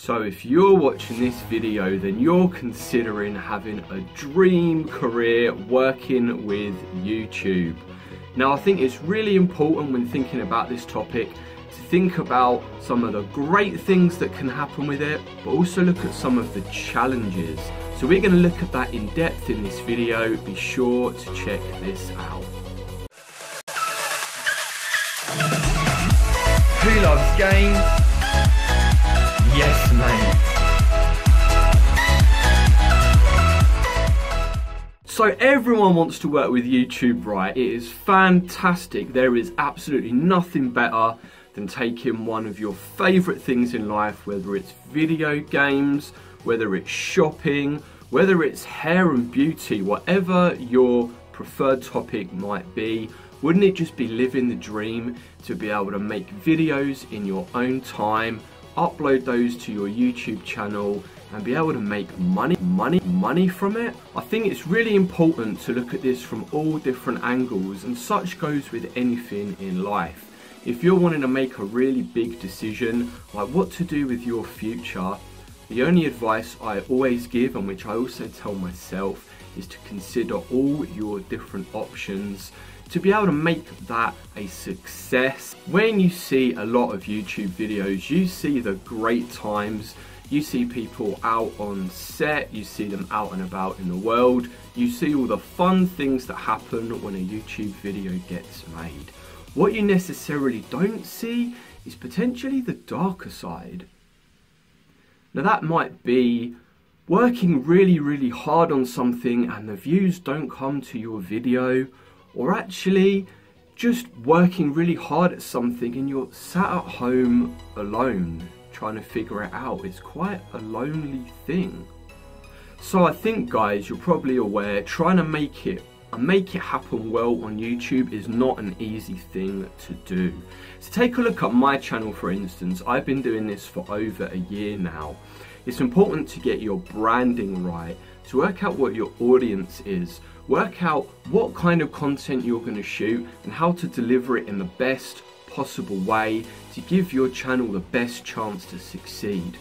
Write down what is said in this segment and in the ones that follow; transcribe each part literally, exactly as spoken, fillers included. So if you're watching this video, then you're considering having a dream career working with YouTube. Now, I think it's really important when thinking about this topic to think about some of the great things that can happen with it, but also look at some of the challenges. So we're going to look at that in depth in this video. Be sure to check this out. Who loves games? Yes, mate. So everyone wants to work with YouTube, right? It is fantastic. There is absolutely nothing better than taking one of your favourite things in life, whether it's video games, whether it's shopping, whether it's hair and beauty, whatever your preferred topic might be. Wouldn't it just be living the dream to be able to make videos in your own time, upload those to your YouTube channel, and be able to make money, money, money from it? I think it's really important to look at this from all different angles, and such goes with anything in life. If you're wanting to make a really big decision, like what to do with your future, the only advice I always give, and which I also tell myself, is to consider all your different options to be able to make that a success. When you see a lot of YouTube videos, you see the great times. You see people out on set, you see them out and about in the world, you see all the fun things that happen when a YouTube video gets made. What you necessarily don't see is potentially the darker side. Now that might be working really, really hard on something and the views don't come to your video, or actually just working really hard at something and you're sat at home alone, trying to figure it out. It's quite a lonely thing. So I think, guys, you're probably aware, trying to make it and make it happen well on YouTube is not an easy thing to do. So take a look at my channel, for instance. I've been doing this for over a year now. It's important to get your branding right, to work out what your audience is, work out what kind of content you're going to shoot and how to deliver it in the best possible way to give your channel the best chance to succeed.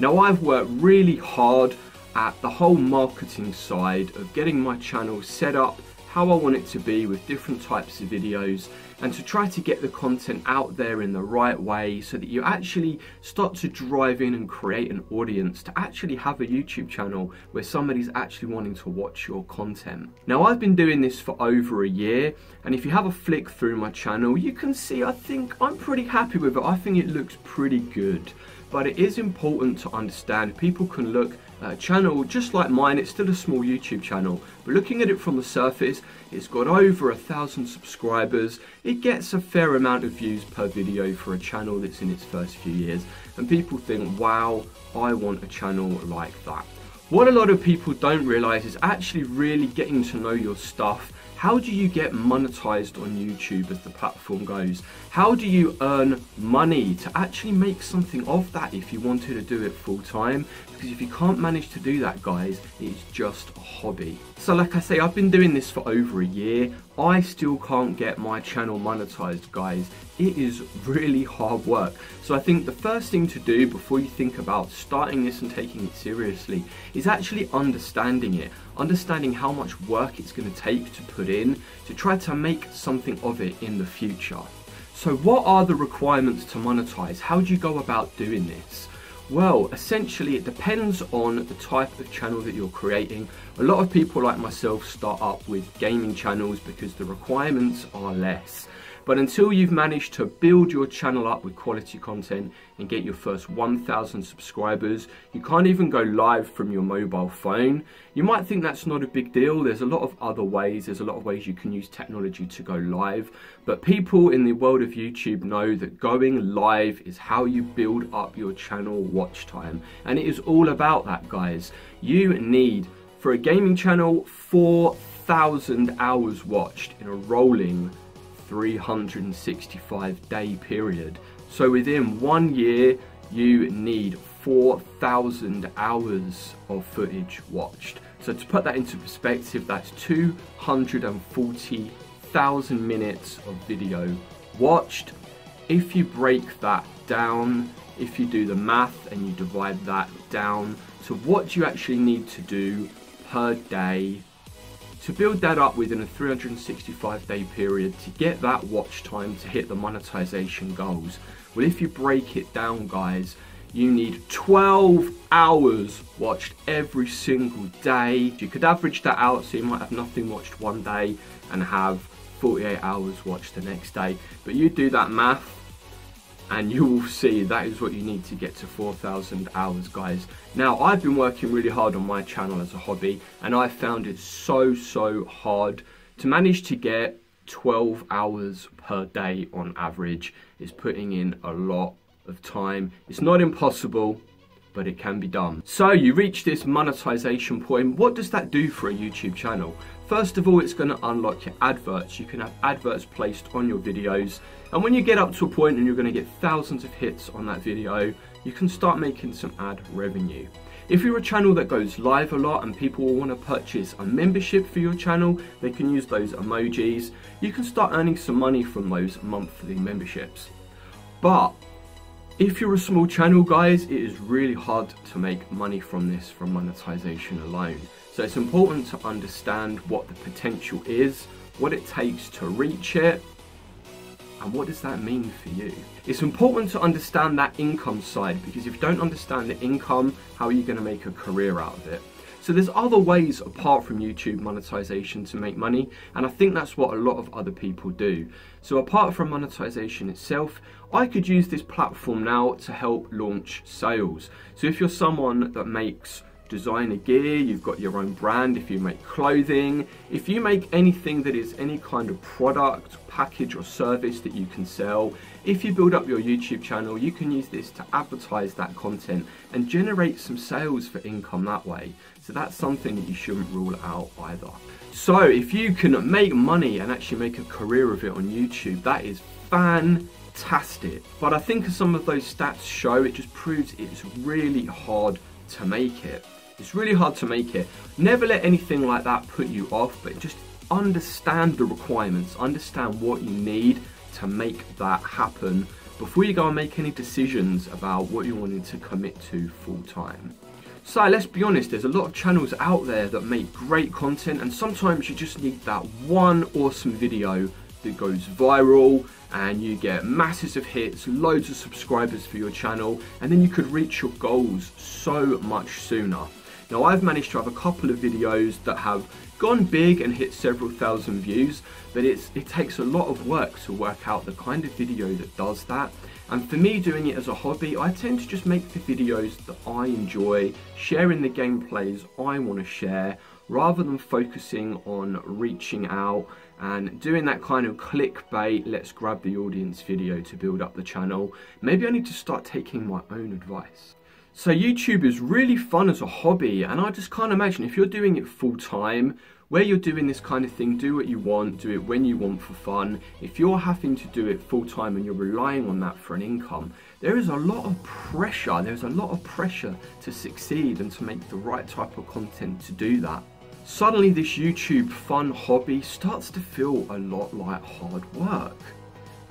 Now, I've worked really hard at the whole marketing side of getting my channel set up how I want it to be with different types of videos, and to try to get the content out there in the right way so that you actually start to drive in and create an audience to actually have a YouTube channel where somebody's actually wanting to watch your content. Now, I've been doing this for over a year, and if you have a flick through my channel, you can see I think I'm pretty happy with it. I think it looks pretty good. But it is important to understand people can look at a channel just like mine. It's still a small YouTube channel, but looking at it from the surface, it's got over a thousand subscribers. It gets a fair amount of views per video for a channel that's in its first few years, and people think, wow, I want a channel like that. What a lot of people don't realize is actually really getting to know your stuff. How do you get monetized on YouTube as the platform goes? How do you earn money to actually make something of that if you wanted to do it full time? Because if you can't manage to do that, guys, it's just a hobby. So like I say, I've been doing this for over a year. I still can't get my channel monetized, guys. It is really hard work. So I think the first thing to do before you think about starting this and taking it seriously is actually understanding it. Understanding how much work it's going to take to put in to try to make something of it in the future. So what are the requirements to monetize? How do you go about doing this? Well, essentially it depends on the type of channel that you're creating. A lot of people like myself start up with gaming channels because the requirements are less. But until you've managed to build your channel up with quality content and get your first one thousand subscribers, you can't even go live from your mobile phone. You might think that's not a big deal. There's a lot of other ways. There's a lot of ways you can use technology to go live. But people in the world of YouTube know that going live is how you build up your channel watch time. And it is all about that, guys. You need, for a gaming channel, four thousand hours watched in a rolling three hundred sixty-five day period. So within one year, you need four thousand hours of footage watched. So to put that into perspective, that's two hundred forty thousand minutes of video watched if you break that down, if you do the math and you divide that down to what you actually need to do per day to build that up within a three hundred sixty-five day period to get that watch time to hit the monetization goals. Well, if you break it down, guys, you need twelve hours watched every single day. You could average that out, so you might have nothing watched one day and have forty-eight hours watched the next day. But you do that math and you will see that is what you need to get to four thousand hours, guys. Now, I've been working really hard on my channel as a hobby, and I found it so, so hard to manage to get twelve hours per day on average. Is putting in a lot of time. It's not impossible, but it can be done. So you reach this monetization point. What does that do for a YouTube channel? First of all, it's going to unlock your adverts. You can have adverts placed on your videos, and when you get up to a point and you're going to get thousands of hits on that video, you can start making some ad revenue. If you're a channel that goes live a lot and people will want to purchase a membership for your channel, they can use those emojis. You can start earning some money from those monthly memberships. But if you're a small channel, guys, it is really hard to make money from this from monetization alone. So it's important to understand what the potential is, what it takes to reach it, and what does that mean for you. It's important to understand that income side, because if you don't understand the income, how are you going to make a career out of it? So there's other ways apart from YouTube monetization to make money, and I think that's what a lot of other people do. So apart from monetization itself, I could use this platform now to help launch sales. So if you're someone that makes designer gear, you've got your own brand, if you make clothing, if you make anything that is any kind of product, package or service that you can sell, if you build up your YouTube channel, you can use this to advertise that content and generate some sales for income that way. So that's something that you shouldn't rule out either. So if you can make money and actually make a career of it on YouTube, that is fantastic. But I think as some of those stats show, it just proves it's really hard to make it. It's really hard to make it. Never let anything like that put you off, but just understand the requirements, understand what you need to make that happen before you go and make any decisions about what you're wanting to commit to full time. So let's be honest, there's a lot of channels out there that make great content, and sometimes you just need that one awesome video that goes viral and you get masses of hits, loads of subscribers for your channel, and then you could reach your goals so much sooner. Now, I've managed to have a couple of videos that have gone big and hit several thousand views, but it's, it takes a lot of work to work out the kind of video that does that. And for me, doing it as a hobby, I tend to just make the videos that I enjoy, sharing the gameplays I want to share, rather than focusing on reaching out and doing that kind of clickbait, let's grab the audience video to build up the channel. Maybe I need to start taking my own advice. So YouTube is really fun as a hobby, and I just can't imagine if you're doing it full time, where you're doing this kind of thing, do what you want, do it when you want for fun. If you're having to do it full time and you're relying on that for an income, there is a lot of pressure. There's a lot of pressure to succeed and to make the right type of content to do that. Suddenly this YouTube fun hobby starts to feel a lot like hard work.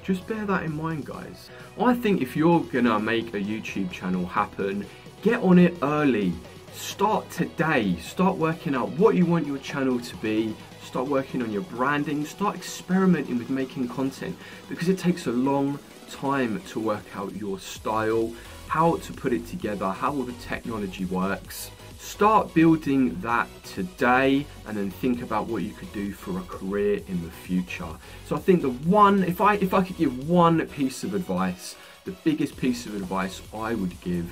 Just bear that in mind, guys. I think if you're gonna make a YouTube channel happen, get on it early. Start today. Start working out what you want your channel to be. Start working on your branding. Start experimenting with making content, because it takes a long time to work out your style, how to put it together, how all the technology works. Start building that today, and then think about what you could do for a career in the future. So I think the one, if I, if I could give one piece of advice, the biggest piece of advice I would give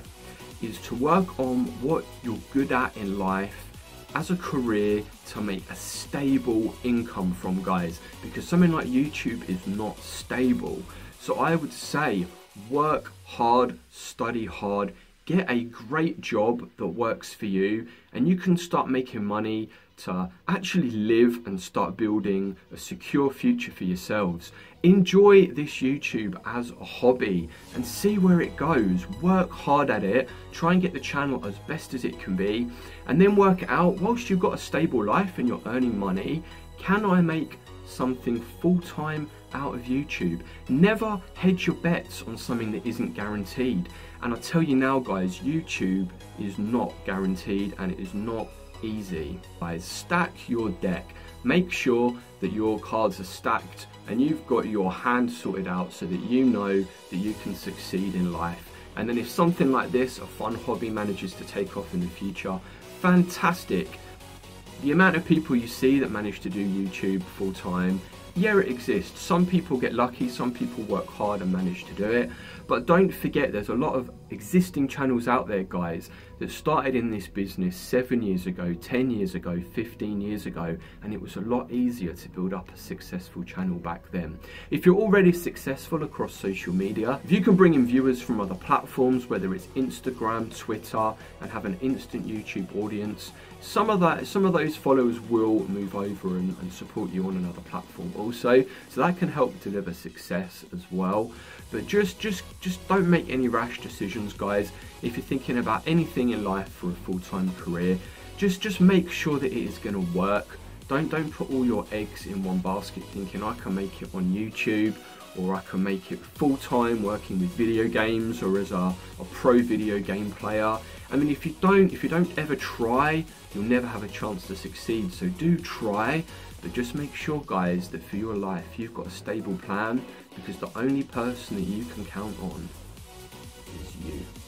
is to work on what you're good at in life as a career to make a stable income from, guys, because something like YouTube is not stable. So I would say work hard, study hard, get a great job that works for you, and you can start making money to actually live and start building a secure future for yourselves. Enjoy this YouTube as a hobby and see where it goes. Work hard at it, try and get the channel as best as it can be, and then work out, whilst you've got a stable life and you're earning money, can I make something full-time out of YouTube. Never hedge your bets on something that isn't guaranteed. And I tell you now, guys, YouTube is not guaranteed and it is not easy. Guys, stack your deck. Make sure that your cards are stacked and you've got your hand sorted out so that you know that you can succeed in life. And then if something like this, a fun hobby, manages to take off in the future, fantastic. The amount of people you see that manage to do YouTube full time, yeah, it exists. Some people get lucky, some people work hard and manage to do it. But don't forget, there's a lot of existing channels out there, guys, that started in this business seven years ago, ten years ago, fifteen years ago, and it was a lot easier to build up a successful channel back then. If you're already successful across social media, if you can bring in viewers from other platforms, whether it's Instagram, Twitter, and have an instant YouTube audience, some of that, some of those followers will move over and, and support you on another platform also, so that can help deliver success as well. But just, just, just don't make any rash decisions, guys. If you're thinking about anything in life for a full-time career, just, just make sure that it is going to work. Don't, don't put all your eggs in one basket thinking I can make it on YouTube, or I can make it full-time working with video games or as a, a pro video game player. I mean, if you don't, if you don't ever try, you'll never have a chance to succeed. So do try, but just make sure, guys, that for your life, you've got a stable plan, because the only person that you can count on is you.